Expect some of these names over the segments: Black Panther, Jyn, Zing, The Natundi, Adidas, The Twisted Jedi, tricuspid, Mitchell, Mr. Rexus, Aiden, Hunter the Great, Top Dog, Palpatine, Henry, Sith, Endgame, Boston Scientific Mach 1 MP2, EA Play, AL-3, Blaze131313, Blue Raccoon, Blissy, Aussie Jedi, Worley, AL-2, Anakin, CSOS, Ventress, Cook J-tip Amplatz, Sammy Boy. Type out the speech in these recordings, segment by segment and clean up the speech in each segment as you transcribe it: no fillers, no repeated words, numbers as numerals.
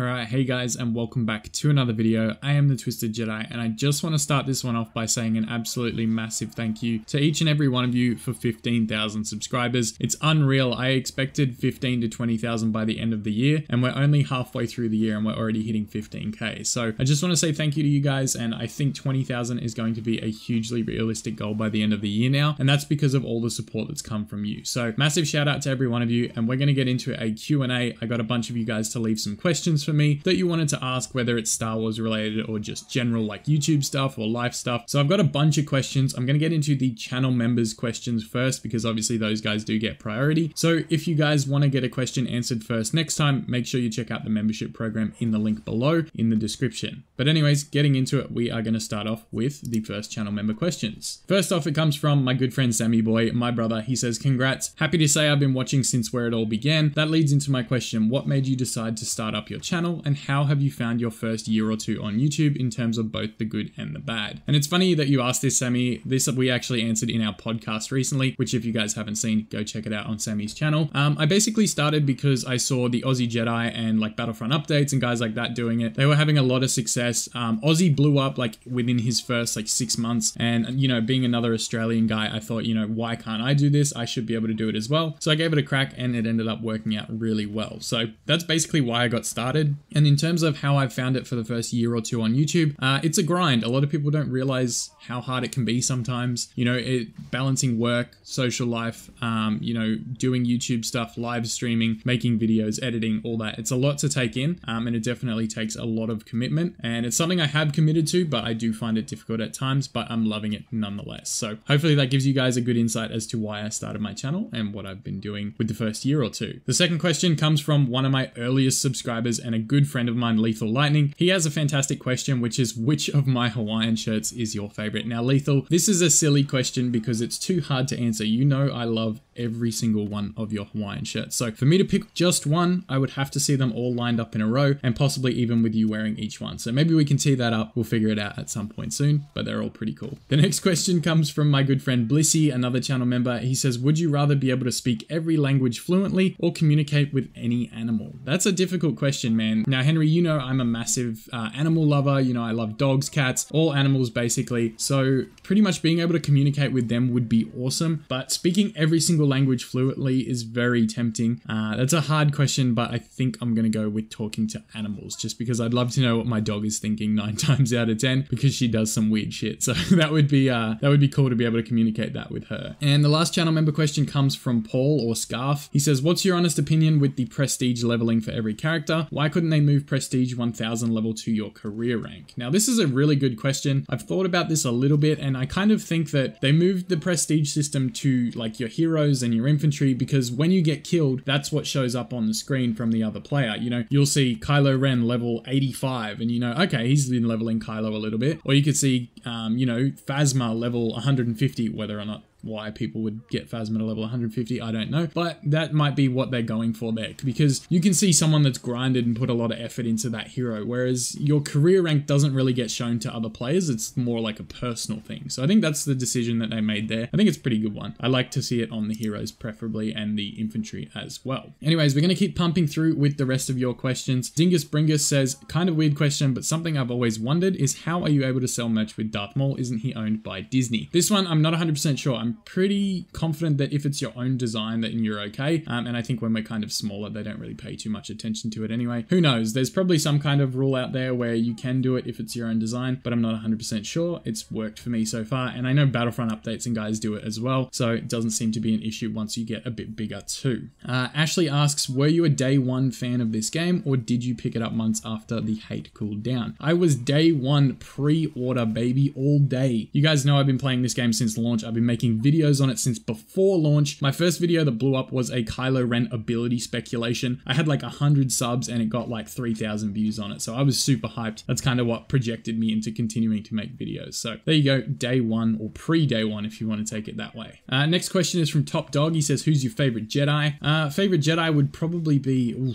Alright, hey guys, and welcome back to another video. I am the Twisted Jedi, and I just want to start this one off by saying an absolutely massive thank you to each and every one of you for 15,000 subscribers. It's unreal. I expected 15 to 20,000 by the end of the year, and we're only halfway through the year and we're already hitting 15K. So I just want to say thank you to you guys, and I think 20,000 is going to be a hugely realistic goal by the end of the year now, and that's because of all the support that's come from you. So massive shout out to every one of you, and we're going to get into a Q&A. I got a bunch of you guys to leave some questions for me that you wanted to ask, whether it's Star Wars related or just general like YouTube stuff or life stuff. So I've got a bunch of questions. I'm going to get into the channel members questions first, because obviously those guys do get priority. So if you guys want to get a question answered first next time, make sure you check out the membership program in the link below in the description. But anyways, getting into it, we are going to start off with the first channel member questions. First off, it comes from my good friend Sammy Boy, my brother. He says, congrats. Happy to say I've been watching since where it all began. That leads into my question. What made you decide to start up your channel? And how have you found your first year or two on YouTube in terms of both the good and the bad? And it's funny that you asked this, Sammy. This we actually answered in our podcast recently, which if you guys haven't seen, go check it out on Sammy's channel. I basically started because I saw the Aussie Jedi and like Battlefront updates and guys like that doing it. They were having a lot of success. Aussie blew up like within his first like 6 months, and you know, being another Australian guy, I thought, you know, why can't I do this? I should be able to do it as well. So I gave it a crack and it ended up working out really well. So that's basically why I got started. And in terms of how I've found it for the first year or two on YouTube, it's a grind. A lot of people don't realize how hard it can be sometimes, you know, balancing work, social life, you know, doing YouTube stuff, live streaming, making videos, editing, all that. It's a lot to take in, and it definitely takes a lot of commitment, and it's something I have committed to, but I do find it difficult at times, but I'm loving it nonetheless. So hopefully that gives you guys a good insight as to why I started my channel and what I've been doing with the first year or two. The second question comes from one of my earliest subscribers and a good friend of mine, Lethal Lightning. He has a fantastic question, which is, which of my Hawaiian shirts is your favorite? Now, Lethal, this is a silly question because it's too hard to answer. You know, I love every single one of your Hawaiian shirts. So for me to pick just one, I would have to see them all lined up in a row, and possibly even with you wearing each one. So maybe we can tee that up. We'll figure it out at some point soon, but they're all pretty cool. The next question comes from my good friend Blissy, another channel member. He says, would you rather be able to speak every language fluently or communicate with any animal? That's a difficult question, man. Now, Henry, you know, I'm a massive animal lover. You know, I love dogs, cats, all animals basically. So pretty much being able to communicate with them would be awesome, but speaking every single language fluently is very tempting. That's a hard question, but I think I'm gonna go with talking to animals, just because I'd love to know what my dog is thinking 9 times out of 10, because she does some weird shit. So that would be cool to be able to communicate that with her. And the last channel member question comes from Paul, or Scarf. He says, what's your honest opinion with the prestige leveling for every character? Why couldn't they move prestige 1000 level to your career rank? Now, this is a really good question. I've thought about this a little bit, and I kind of think that they moved the prestige system to like your heroes and your infantry, because when you get killed, that's what shows up on the screen from the other player. You know, you'll see Kylo Ren level 85 and you know, okay, he's been leveling Kylo a little bit. Or you could see, you know, Phasma level 150, whether or not why people would get Phasma to level 150, I don't know, but that might be what they're going for there, because you can see someone that's grinded and put a lot of effort into that hero, whereas your career rank doesn't really get shown to other players. It's more like a personal thing. So I think that's the decision that they made there. I think it's a pretty good one. I like to see it on the heroes preferably, and the infantry as well. Anyways, we're going to keep pumping through with the rest of your questions. Dingus Bringus says, kind of weird question, but something I've always wondered is, how are you able to sell merch with Darth Maul? Isn't he owned by Disney? This one, I'm not 100% sure. I'm pretty confident that if it's your own design, that you're okay. And I think when we're kind of smaller, they don't really pay too much attention to it anyway. Who knows? There's probably some kind of rule out there where you can do it if it's your own design, but I'm not 100% sure. It's worked for me so far. And I know Battlefront updates and guys do it as well. So it doesn't seem to be an issue once you get a bit bigger too. Ashley asks, were you a day one fan of this game, or did you pick it up months after the hate cooled down? I was day one pre-order, baby, all day. You guys know I've been playing this game since launch. I've been making videos on it since before launch. My first video that blew up was a Kylo Ren ability speculation. I had like 100 subs and it got like 3,000 views on it. So I was super hyped. That's kind of what projected me into continuing to make videos. So there you go, day one, or pre-day one if you want to take it that way. Next question is from Top Dog. He says, who's your favorite Jedi? Favorite Jedi would probably be...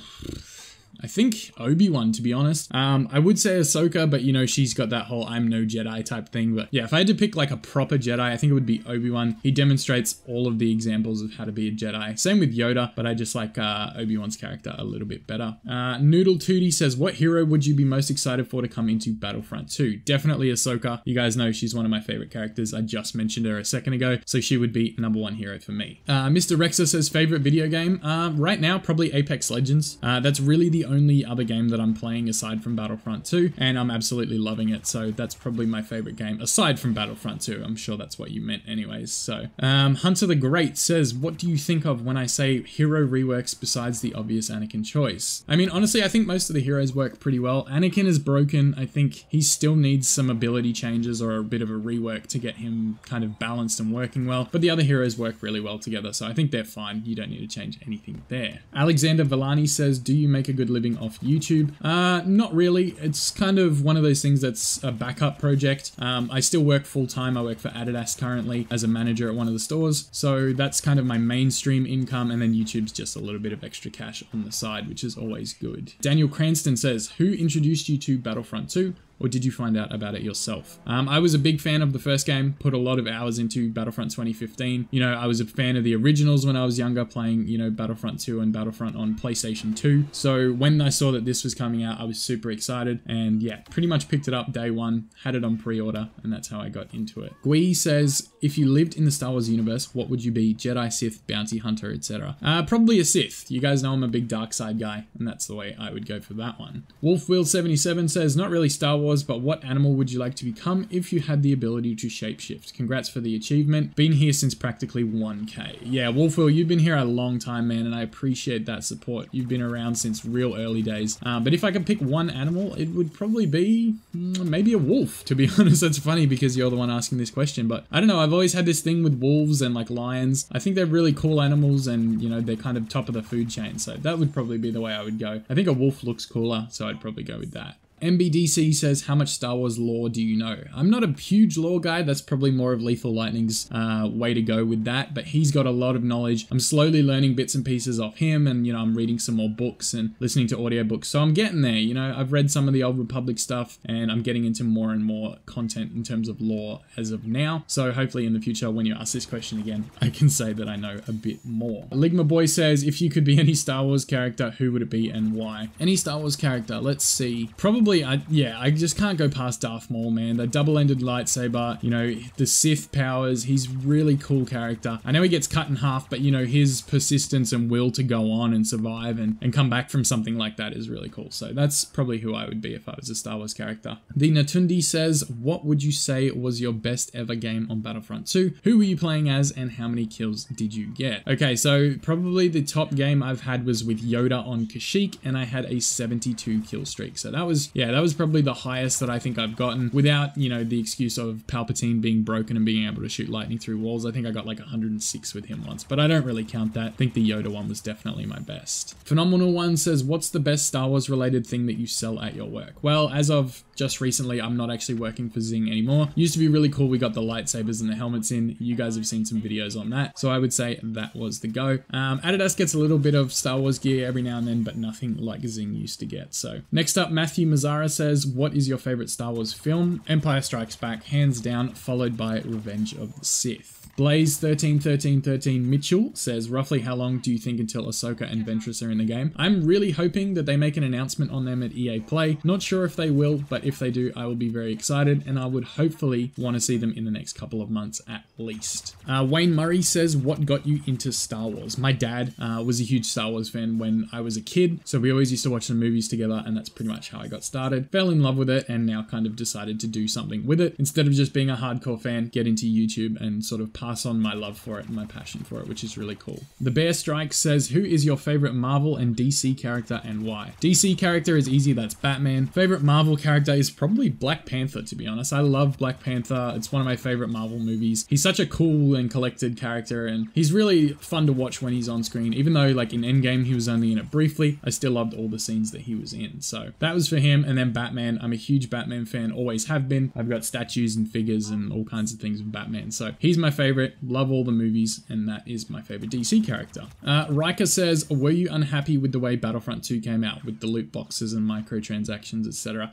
I think Obi-Wan, to be honest. I would say Ahsoka, but you know, she's got that whole I'm no Jedi type thing. But yeah, if I had to pick like a proper Jedi, I think it would be Obi-Wan. He demonstrates all of the examples of how to be a Jedi. Same with Yoda, but I just like Obi-Wan's character a little bit better. Noodle 2D says, what hero would you be most excited for to come into Battlefront 2? Definitely Ahsoka. You guys know she's one of my favorite characters. I just mentioned her a second ago, so she would be #1 hero for me. Mr. Rexus says, favorite video game? Right now, probably Apex Legends. That's really the only other game that I'm playing aside from Battlefront 2, and I'm absolutely loving it. So that's probably my favorite game aside from Battlefront 2. I'm sure that's what you meant anyways. So Hunter the Great says, what do you think of when I say hero reworks besides the obvious Anakin choice? I mean, honestly, I think most of the heroes work pretty well. Anakin is broken. I think he still needs some ability changes or a bit of a rework to get him kind of balanced and working well, but the other heroes work really well together, so I think they're fine. You don't need to change anything there. Alexander Villani says, do you make a good living off YouTube? Not really. It's kind of one of those things that's a backup project. I still work full-time. I work for Adidas currently as a manager at one of the stores, so that's kind of my mainstream income, and then YouTube's just a little bit of extra cash on the side, which is always good. Daniel Cranston says, who introduced you to Battlefront 2? Or did you find out about it yourself? I was a big fan of the first game, put a lot of hours into Battlefront 2015. You know, I was a fan of the originals when I was younger, playing, you know, Battlefront 2 and Battlefront on PlayStation 2. So when I saw that this was coming out, I was super excited, and yeah, pretty much picked it up day one, had it on pre-order, and that's how I got into it. Gui says, if you lived in the Star Wars universe, what would you be? Jedi, Sith, bounty hunter, etc. Probably a Sith. You guys know I'm a big dark side guy, and that's the way I would go for that one. Wolfwheel77 says, not really Star Wars, but what animal would you like to become if you had the ability to shapeshift? Congrats for the achievement. Been here since practically 1K. Yeah, Wolfwheel, you've been here a long time, man, and I appreciate that support. You've been around since real early days. But if I could pick one animal, it would probably be maybe a wolf, to be honest. That's funny because you're the one asking this question, but I don't know. I've always had this thing with wolves and like lions. I think they're really cool animals, and you know, they're kind of top of the food chain. So that would probably be the way I would go. I think a wolf looks cooler, so I'd probably go with that. MBDC says, how much Star Wars lore do you know? I'm not a huge lore guy. That's probably more of Lethal Lightning's way to go with that, but he's got a lot of knowledge. I'm slowly learning bits and pieces off him, and you know, I'm reading some more books and listening to audiobooks, so I'm getting there. You know, I've read some of the Old Republic stuff, and I'm getting into more and more content in terms of lore as of now, so hopefully in the future when you ask this question again, I can say that I know a bit more. Ligma Boy says, if you could be any Star Wars character, who would it be and why? Any Star Wars character, let's see. Probably I just can't go past Darth Maul, man. The double-ended lightsaber, you know, the Sith powers, he's really cool character. I know he gets cut in half, but you know, his persistence and will to go on and survive and come back from something like that is really cool. So that's probably who I would be if I was a Star Wars character. The Natundi says, what would you say was your best ever game on Battlefront 2? Who were you playing as and how many kills did you get? Okay, so probably the top game I've had was with Yoda on Kashyyyk, and I had a 72 kill streak. So that was, yeah, that was probably the highest that I think I've gotten without, you know, the excuse of Palpatine being broken and being able to shoot lightning through walls. I think I got like 106 with him once, but I don't really count that. I think the Yoda one was definitely my best. Phenomenal One says, what's the best Star Wars related thing that you sell at your work? Well, as of just recently, I'm not actually working for Zing anymore. Used to be really cool. We got the lightsabers and the helmets in. You guys have seen some videos on that. So I would say that was the go. Adidas gets a little bit of Star Wars gear every now and then, but nothing like Zing used to get. So next up, Matthew Mazzara says, what is your favorite Star Wars film? Empire Strikes Back, hands down, followed by Revenge of the Sith. Blaze131313 Mitchell says, roughly how long do you think until Ahsoka and Ventress are in the game? I'm really hoping that they make an announcement on them at EA Play. Not sure if they will, but if they do, I will be very excited, and I would hopefully want to see them in the next couple of months at least. Wayne Murray says, what got you into Star Wars? My dad was a huge Star Wars fan when I was a kid, so we always used to watch the movies together, and that's pretty much how I got started. Fell in love with it, and now kind of decided to do something with it. Instead of just being a hardcore fan, get into YouTube and sort of pass on my love for it and my passion for it, which is really cool. The Bear Strike says, who is your favorite Marvel and DC character and why? DC character is easy, that's Batman. Favorite Marvel character is probably Black Panther, to be honest. I love Black Panther. It's one of my favorite Marvel movies. He's such a cool and collected character, and he's really fun to watch when he's on screen. Even though like in Endgame, he was only in it briefly, I still loved all the scenes that he was in. So that was for him. And then Batman, I'm a huge Batman fan, always have been. I've got statues and figures and all kinds of things with Batman. So he's my favorite favorite. Love all the movies, and that is my favorite DC character. Riker says, were you unhappy with the way Battlefront 2 came out with the loot boxes and microtransactions, etc.?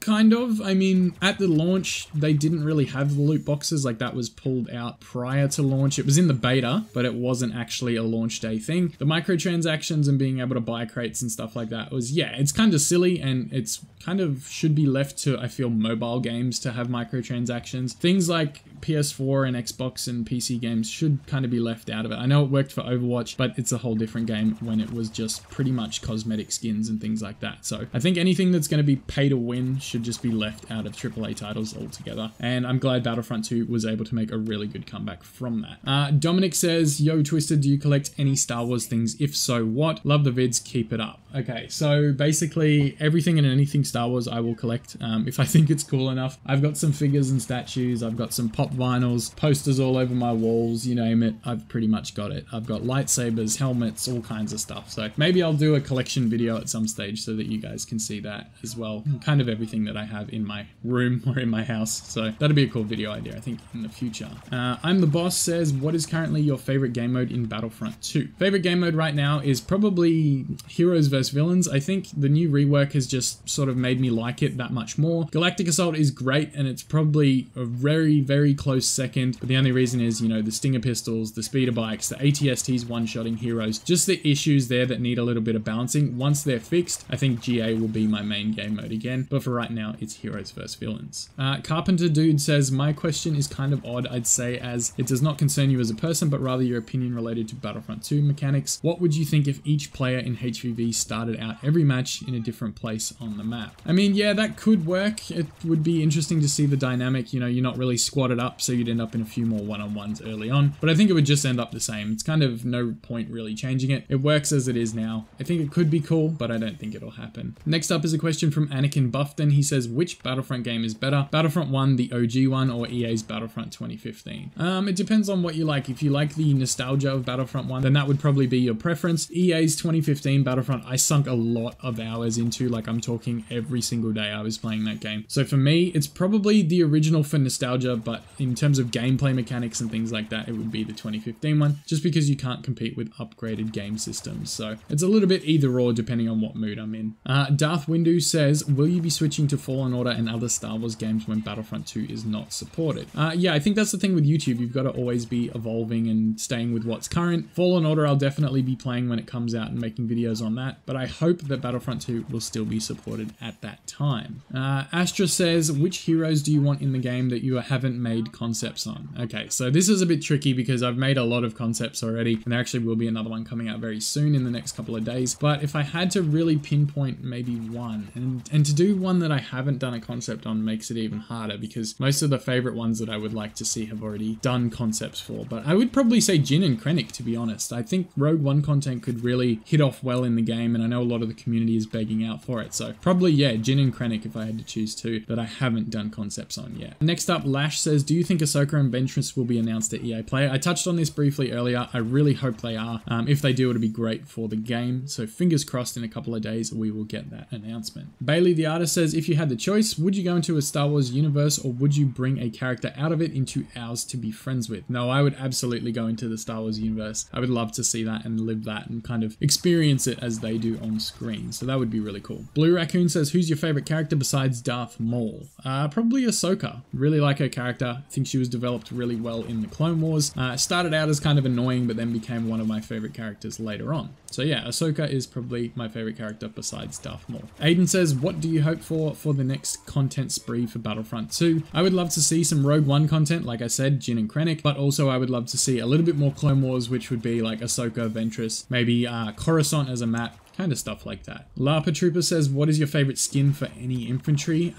Kind of. I mean, at the launch, they didn't really have the loot boxes. Like, that was pulled out prior to launch. It was in the beta, but it wasn't actually a launch day thing. The microtransactions and being able to buy crates and stuff like that was, yeah, it's kind of silly, and it's kind of should be left to, I feel, mobile games to have microtransactions. Things like PS4 and Xbox and PC games should kind of be left out of it. I know it worked for Overwatch, but it's a whole different game when it was just pretty much cosmetic skins and things like that. So I think anything that's going to be pay to win should just be left out of AAA titles altogether. And I'm glad Battlefront 2 was able to make a really good comeback from that. Dominic says, yo, Twisted, do you collect any Star Wars things? If so, what? Love the vids, keep it up. Okay, so basically everything and anything Star Wars I will collect if I think it's cool enough. I've got some figures and statues, I've got some pop vinyls, posters all over my walls, you name it, I've pretty much got it. I've got lightsabers, helmets, all kinds of stuff. So maybe I'll do a collection video at some stage so that you guys can see that as well. Kind of everything that I have in my room or in my house. So that'd be a cool video idea, I think, in the future. I'm the Boss says, what is currently your favorite game mode in Battlefront 2? Favorite game mode right now is probably Heroes vs. Villains. I think the new rework has just sort of made me like it that much more. Galactic Assault is great, and it's probably a very, very close second, but the only reason is, you know, the Stinger pistols, the speeder bikes, the ATSTs one-shotting heroes, just the issues there that need a little bit of balancing. Once they're fixed, I think GA will be my main game mode again, but for right now, it's Heroes vs. Villains. Carpenter Dude says, my question is kind of odd, I'd say, as it does not concern you as a person, but rather your opinion related to Battlefront 2 mechanics. What would you think if each player in HVV started out every match in a different place on the map? I mean, yeah, that could work. It would be interesting to see the dynamic. You know, you're not really squatted up, so you'd end up in a few more one-on-ones early on, but I think it would just end up the same. It's kind of no point really changing it. It works as it is now. I think it could be cool, but I don't think it'll happen. Next up is a question from Anakin Buffton. He says, which Battlefront game is better? Battlefront 1, the OG one, or EA's Battlefront 2015? It depends on what you like. If you like the nostalgia of Battlefront 1, then that would probably be your preference. EA's 2015 Battlefront, I sunk a lot of hours into, like I'm talking every single day I was playing that game. So for me, it's probably the original for nostalgia, but in terms of gameplay mechanics and things like that, it would be the 2015 one, just because you can't compete with upgraded game systems. So it's a little bit either or depending on what mood I'm in. Darth Windu says, will you be switching to Fallen Order and other Star Wars games when Battlefront 2 is not supported? Yeah, I think that's the thing with YouTube. You've got to always be evolving and staying with what's current. Fallen Order I'll definitely be playing when it comes out and making videos on that, but I hope that Battlefront 2 will still be supported at that time. Astra says, which heroes do you want in the game that you haven't made concepts on? Okay, so this is a bit tricky because I've made a lot of concepts already, and there actually will be another one coming out very soon in the next couple of days, but if I had to really pinpoint maybe one, and to do one that I haven't done a concept on makes it even harder because most of the favorite ones that I would like to see have already done concepts for, but I would probably say Jyn and Krennic, to be honest. I think Rogue One content could really hit off well in the game, and I know a lot of the community is begging out for it, so probably, yeah, Jyn and Krennic if I had to choose two that I haven't done concepts on yet. Next up, Lash says, do you think Ahsoka and Ventress will be announced at EA Play? I touched on this briefly earlier. I really hope they are. If they do, it'll be great for the game. So fingers crossed in a couple of days, we will get that announcement. Bailey the Artist says, if you had the choice, would you go into a Star Wars universe or would you bring a character out of it into ours to be friends with? No, I would absolutely go into the Star Wars universe. I would love to see that and live that and kind of experience it as they do on screen. So that would be really cool. Blue Raccoon says, who's your favorite character besides Darth Maul? Probably Ahsoka. Really like her character. I think she was developed really well in the Clone Wars. Started out as kind of annoying, but then became one of my favorite characters later on. So yeah, Ahsoka is probably my favorite character besides Darth Maul. Aiden says, what do you hope for the next content spree for Battlefront 2? I would love to see some Rogue One content, like I said, Jyn and Krennic, but also I would love to see a little bit more Clone Wars, which would be like Ahsoka, Ventress, maybe Coruscant as a map, kind of stuff like that. Larpa Trooper says, what is your favorite skin for any infantry?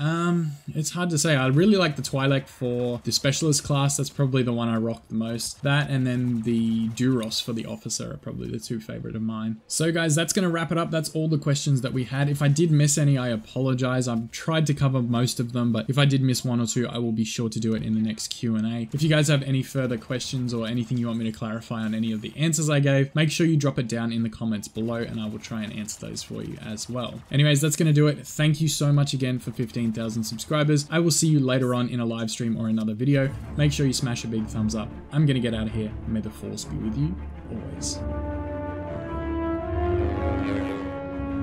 It's hard to say. I really like the Twi'lek for the specialist class. That's probably the one I rock the most. That and then the Duros for the officer are probably the two favorite of mine. So guys, that's going to wrap it up. That's all the questions that we had. If I did miss any, I apologize. I've tried to cover most of them, but if I did miss one or two, I will be sure to do it in the next Q&A. If you guys have any further questions or anything you want me to clarify on any of the answers I gave, make sure you drop it down in the comments below and I will try and and answer those for you as well. Anyways, that's going to do it. Thank you so much again for 15,000 subscribers. I will see you later on in a live stream or another video. Make sure you smash a big thumbs up. I'm going to get out of here. May the Force be with you always.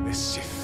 The Sith.